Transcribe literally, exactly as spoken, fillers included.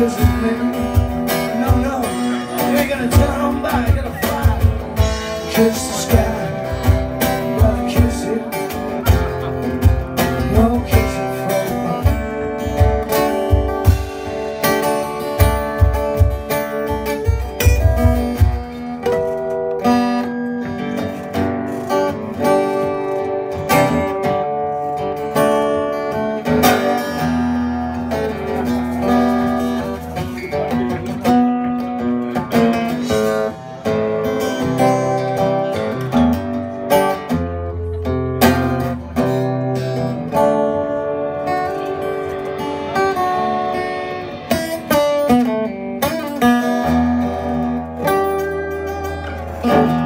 just no, no, you ain't gonna turn on by, you're gonna fly. Kiss the sky, brother, kiss it. No kissing for oh.